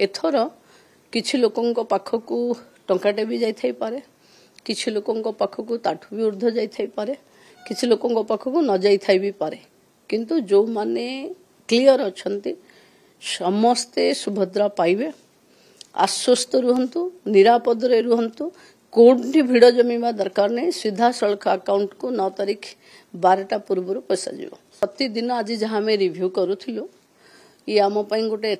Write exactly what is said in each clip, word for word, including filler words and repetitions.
एथर किसी लोकों पाखक टंकाटे भी जाई पारे, किसी लोकों पाखक ताठू भी ऊर्ध जाई पारे, किसी लोकों पाखक न जाई भी पारे, किंतु जो माने क्लीयर अछंती समस्ते सुभद्रा पाइबे। आश्वस्त रुहंतु, निरापद रे रुहंतु, कोई भिड़ जमीवा दरकार नहीं। सीधा सड़क अकाउंट को नौ तारीख बारटा पूर्व पैसा जीव। प्रतिदिन आज जहाँ आम रिव्यू करूँ ये आमपाई गोटे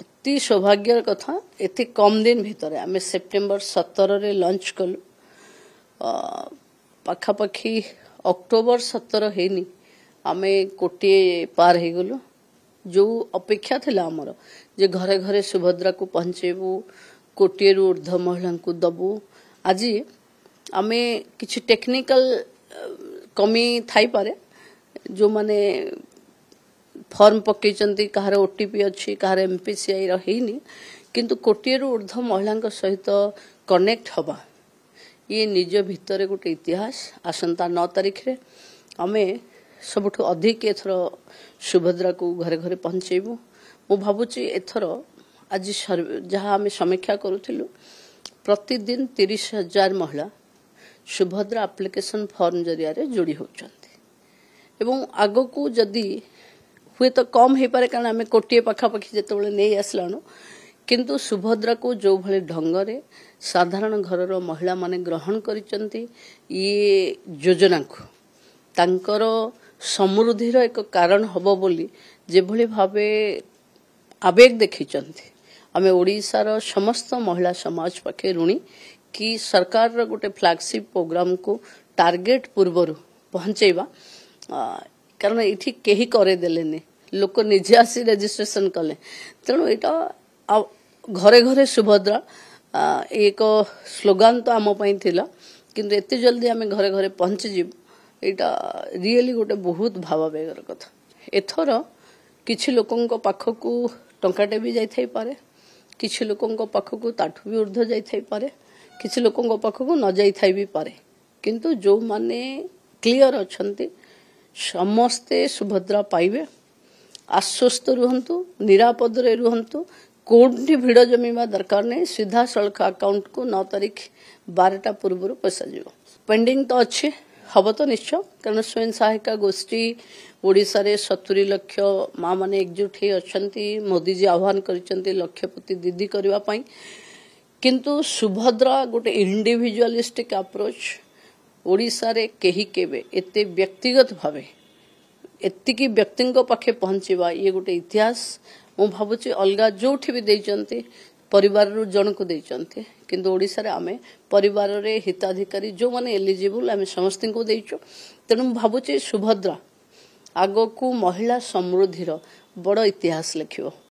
अति सौभाग्यर कथा। एत कम दिन भितर आम सेप्टेम्बर सतर रे लंच कलु, पाखापाखि अक्टोबर सतर होनी आम कोटे पार हो गलु। जो अपेक्षा थी आमर जे घरे घरे सुभद्रा को पहुँचेबू, कोटे रु ऊर्ध महिला को दबू। आज आम किसी टेक्निकल कमी थाई पारे, जो माने फर्म पकई कहार ओटीपी अच्छी कहार एमपीसीआई रहीनी, किंतु कोटे रु ऊर्ध महिला सहित कनेक्ट हवा ये निज भितर गोटे इतिहास। आसंता नौ तारीख रे आमे सबुठु अधिक एथर सुभद्रा को घरे घरे पहुँचेबू। मु भावुची एथर आज जहाँ आम समीक्षा करूँ प्रतिदिन तीस हजार महिला सुभद्रा आप्लिकेसन फर्म जरिया जोड़ी होउछन्ति। आगो को जदि हुए तो कम हो पारे, कारण आम कोटे पाखापाखि जो नहीं आसलानु, किंतु सुभद्रा को जो भाई ढंगरे साधारण घरर महिला माने ग्रहण करिसेंती ये योजना को तांकर समृद्धि एक कारण हबो बोली जे भली भाबे आवेग देखिसेंती। आमे ओडिशार समस्त महिला समाज पाखे ऋणी कि सरकार रा गोटे फ्लैगशिप प्रोग्राम को टार्गेट पूर्वर पहुँचेवा, कारण ये कहीं करदेले लोक निजे आसी रेजिस्ट्रेशन कले। तेणु यहाँ घरे घरे सुभद्रा एक स्लोगान तो आमपाई थिला, किंतु एत जल्दी आम घरे घरे पहुँची जीव यहाँ रियली गोटे बहुत भावावेगर कथा। एथर किसी लोकों पाखक टंकाटे भी जाई पारे, किसी लोकों पाखक ताठू भी ऊर्ध जाई पारे, किसी लोकों पाखक न जाई भी पारे, किंतु जो माने क्लीयर अछंती समस्ते सुभद्रा पाइबे। आश्वस्त रुहंतु, निरापद रे रुहंतु, कोई भिड़ जमीवा दरकार नहीं। सीधा सड़क अकाउंट को नौ तारीख बारटा पूर्व पैसा जीव। पेंडिंग तो अच्छे हम तो निश्चय, कारण स्वयं सहायिका गोष्ठी ओडिशा रे सत्तरी लक्ष माँ मैंने एकजुट हो अछंती। मोदी जी आह्वान करिसेंती लक्षपति दीदी करबा पई, किंतु सुभद्रा गोटे इंडिविजुअलिस्टिक अप्रोच ओडिशा रे केही केबे एते व्यक्तिगत भावे एतिकी व्यक्ति पाखे पहुँचवा ये गोटे इतिहास। मु भावुची अलग जोठी भी देइचंती परिवार रु जन को देइचंती, किंतु ओडिशा रे आमे परिवार रे हिताधिकारी जो माने एलिजिबल आमे समस्त को देइचो। तेणु मु भावुची सुभद्रा आगो को महिला समृद्धि रो बड़ इतिहास लिखिबो।